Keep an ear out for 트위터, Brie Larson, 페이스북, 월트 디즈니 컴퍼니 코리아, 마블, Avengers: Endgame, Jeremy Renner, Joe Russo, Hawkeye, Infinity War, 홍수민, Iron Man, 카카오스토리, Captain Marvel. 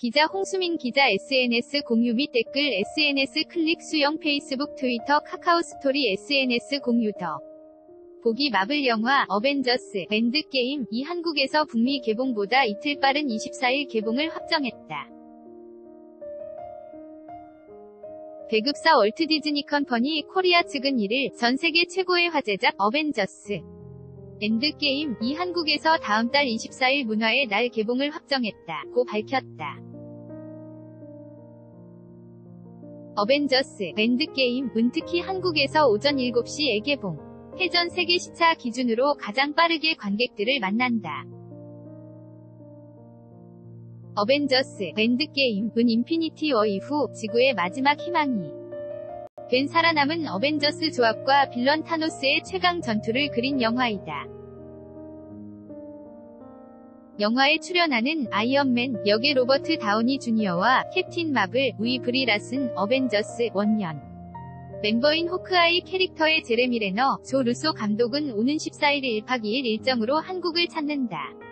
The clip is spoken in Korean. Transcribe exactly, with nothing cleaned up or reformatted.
기자 홍수민 기자 에스엔에스 공유 및 댓글 에스엔에스 클릭 수영 페이스북 트위터 카카오 스토리 에스엔에스 공유 더 보기 마블 영화 어벤져스 엔드게임 이 한국에서 북미 개봉보다 이틀 빠른 이십사일 개봉을 확정했다. 배급사 월트 디즈니 컴퍼니 코리아 측은 이를 전세계 최고의 화제작 어벤져스 엔드게임 이 한국에서 다음 달 이십사일 문화의 날 개봉을 확정했다고 밝혔다. 어벤져스 엔드게임은 특히 한국에서 오전 일곱시에 개봉, 해전 세계 시차 기준으로 가장 빠르게 관객들을 만난다. 어벤져스 엔드게임은 인피니티 워 이후 지구의 마지막 희망이 된 살아남은 어벤져스 조합과 빌런 타노스의 최강 전투를 그린 영화이다. 영화에 출연하는 아이언맨 역의 로버트 다우니 주니어와 캡틴 마블 위 브리 라슨 어벤져스 원년 멤버인 호크아이 캐릭터의 제레미 레너, 조 루소 감독은 오는 십사일 일박 이일 일정으로 한국을 찾는다.